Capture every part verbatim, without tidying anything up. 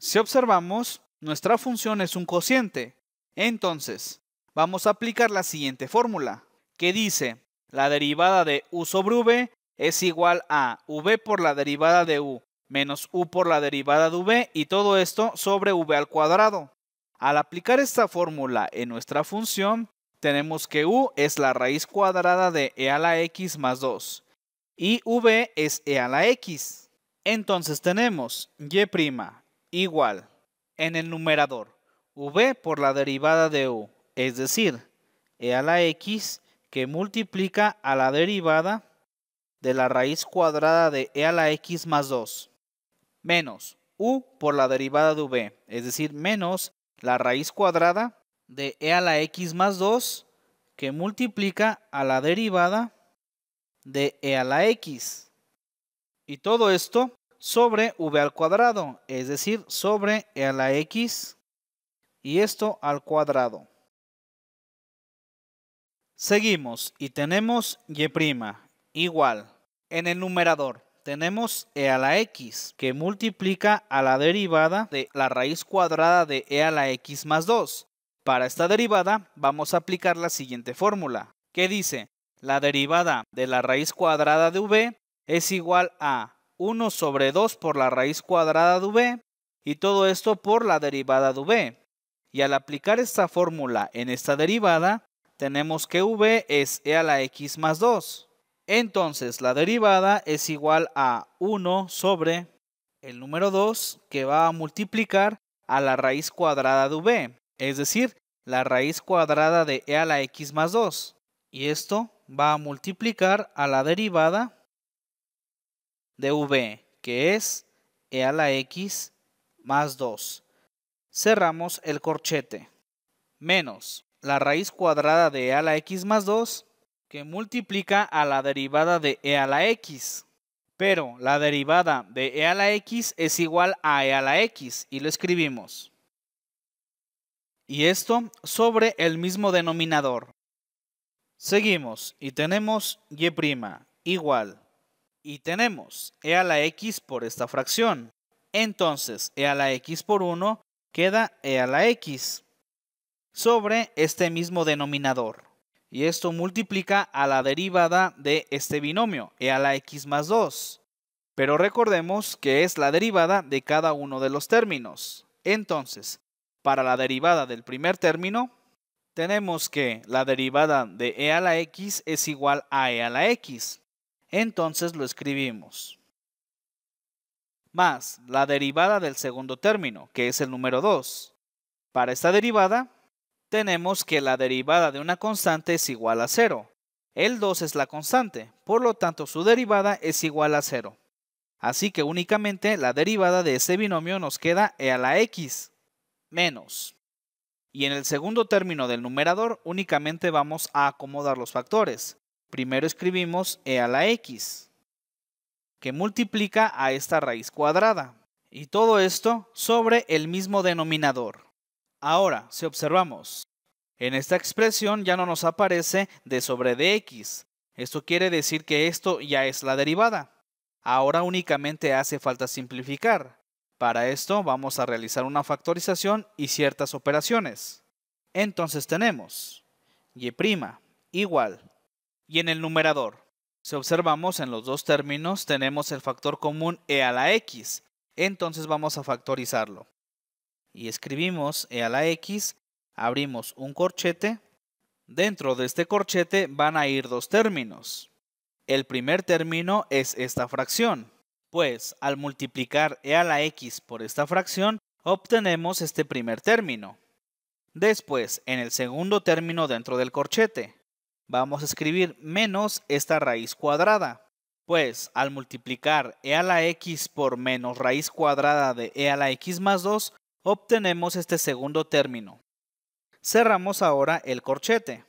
Si observamos, nuestra función es un cociente. Entonces, vamos a aplicar la siguiente fórmula, que dice la derivada de u sobre v es igual a v por la derivada de u menos u por la derivada de v y todo esto sobre v al cuadrado. Al aplicar esta fórmula en nuestra función, tenemos que u es la raíz cuadrada de e a la x más dos y v es e a la x. Entonces tenemos y' igual en el numerador v por la derivada de u, es decir, e a la x que multiplica a la derivada de la raíz cuadrada de e a la x más dos, menos u por la derivada de v, es decir, menos la raíz cuadrada de e a la x más dos que multiplica a la derivada de e a la x. Y todo esto sobre v al cuadrado, es decir, sobre e a la x y esto al cuadrado. Seguimos y tenemos y' igual. En el numerador tenemos e a la x que multiplica a la derivada de la raíz cuadrada de e a la x más dos. Para esta derivada vamos a aplicar la siguiente fórmula, que dice la derivada de la raíz cuadrada de v es igual a uno sobre dos por la raíz cuadrada de v y todo esto por la derivada de v. Y al aplicar esta fórmula en esta derivada, tenemos que v es e a la x más dos. Entonces la derivada es igual a uno sobre el número dos que va a multiplicar a la raíz cuadrada de v, es decir, la raíz cuadrada de e a la x más dos. Y esto va a multiplicar a la derivada de v, que es e a la x más dos. Cerramos el corchete. Menos la raíz cuadrada de e a la x más dos que multiplica a la derivada de e a la x. Pero la derivada de e a la x es igual a e a la x y lo escribimos. Y esto sobre el mismo denominador. Seguimos y tenemos y' igual. Y tenemos e a la x por esta fracción. Entonces e a la x por uno queda e a la x sobre este mismo denominador. Y esto multiplica a la derivada de este binomio, e a la x más dos. Pero recordemos que es la derivada de cada uno de los términos. Entonces, para la derivada del primer término, tenemos que la derivada de e a la x es igual a e a la x. Entonces lo escribimos. Más la derivada del segundo término, que es el número dos. Para esta derivada, tenemos que la derivada de una constante es igual a cero. El dos es la constante, por lo tanto su derivada es igual a cero. Así que únicamente la derivada de este binomio nos queda e a la x menos. Y en el segundo término del numerador únicamente vamos a acomodar los factores. Primero escribimos e a la x, que multiplica a esta raíz cuadrada. Y todo esto sobre el mismo denominador. Ahora, si observamos, en esta expresión ya no nos aparece d sobre dx. Esto quiere decir que esto ya es la derivada. Ahora únicamente hace falta simplificar. Para esto vamos a realizar una factorización y ciertas operaciones. Entonces tenemos y' igual. Y en el numerador, si observamos en los dos términos, tenemos el factor común e a la x. Entonces vamos a factorizarlo. Y escribimos e a la x, abrimos un corchete. Dentro de este corchete van a ir dos términos. El primer término es esta fracción, pues al multiplicar e a la x por esta fracción, obtenemos este primer término. Después, en el segundo término dentro del corchete, vamos a escribir menos esta raíz cuadrada, pues al multiplicar e a la x por menos raíz cuadrada de e a la x más dos, obtenemos este segundo término. Cerramos ahora el corchete.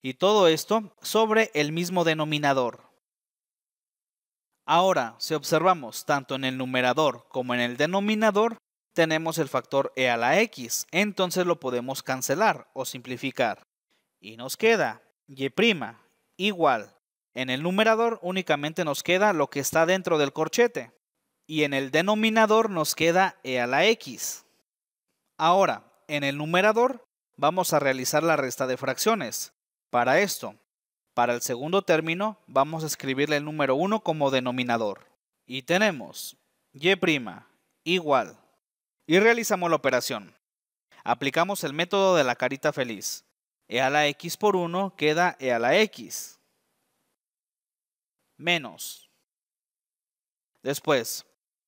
Y todo esto sobre el mismo denominador. Ahora, si observamos tanto en el numerador como en el denominador, tenemos el factor e a la x. Entonces lo podemos cancelar o simplificar. Y nos queda y' igual. En el numerador únicamente nos queda lo que está dentro del corchete. y en el denominador nos queda e a la x. Ahora, en el numerador vamos a realizar la resta de fracciones. Para esto, para el segundo término, vamos a escribirle el número uno como denominador. Y tenemos y' igual. Y realizamos la operación. Aplicamos el método de la carita feliz. E a la x por uno queda e a la x. Menos. Después,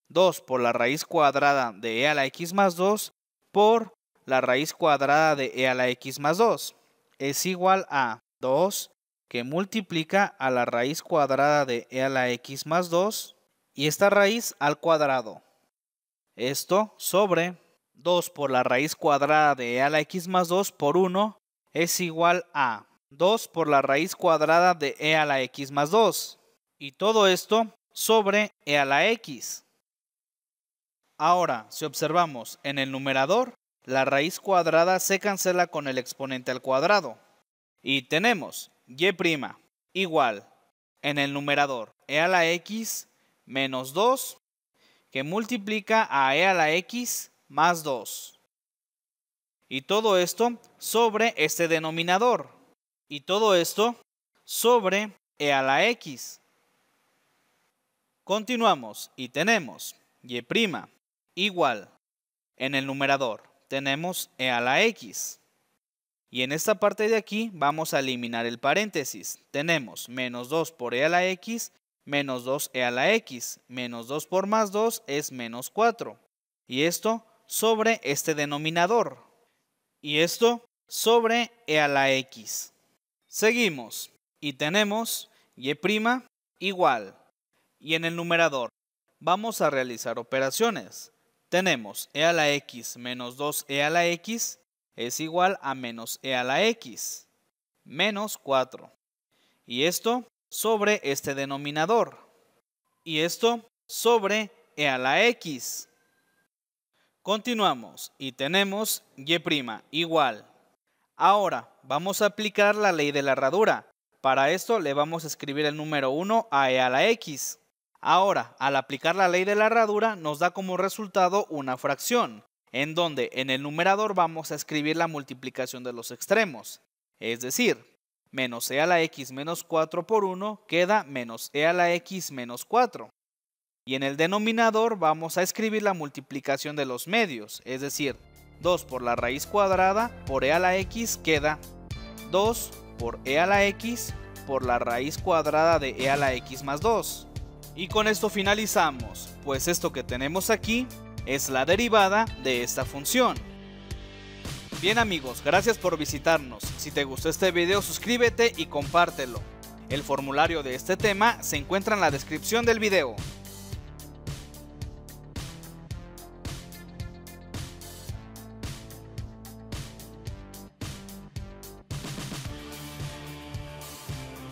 dos por la raíz cuadrada de e a la x más dos por la raíz cuadrada de e a la x más dos. Es igual a dos que multiplica a la raíz cuadrada de e a la x más dos y esta raíz al cuadrado. Esto sobre dos por la raíz cuadrada de e a la x más dos por uno es igual a dos por la raíz cuadrada de e a la x más dos. Y todo esto sobre e a la x. Ahora, si observamos en el numerador, la raíz cuadrada se cancela con el exponente al cuadrado. Y tenemos y' igual en el numerador e a la x menos dos que multiplica a e a la x más dos. Y todo esto sobre este denominador. Y todo esto sobre e a la x. Continuamos y tenemos y' igual en el numerador. Tenemos e a la x. Y en esta parte de aquí vamos a eliminar el paréntesis. Tenemos menos dos por e a la x, menos dos e a la x, menos dos por más dos es menos cuatro. Y esto sobre este denominador. Y esto sobre e a la x. Seguimos. Y tenemos y' igual. Y en el numerador vamos a realizar operaciones. Tenemos e a la x menos dos e a la x es igual a menos e a la x, menos cuatro. Y esto sobre este denominador. Y esto sobre e a la x. Continuamos y tenemos y' igual. Ahora vamos a aplicar la ley de la herradura. Para esto le vamos a escribir el número uno a e a la x. Ahora, al aplicar la ley de la herradura, nos da como resultado una fracción, en donde en el numerador vamos a escribir la multiplicación de los extremos. Es decir, menos e a la x menos cuatro por uno queda menos e a la x menos cuatro. Y en el denominador vamos a escribir la multiplicación de los medios, es decir, dos por la raíz cuadrada por e a la x queda dos por e a la x por la raíz cuadrada de e a la x más dos. Y con esto finalizamos, pues esto que tenemos aquí es la derivada de esta función. Bien amigos, gracias por visitarnos. Si te gustó este video, suscríbete y compártelo. El formulario de este tema se encuentra en la descripción del video.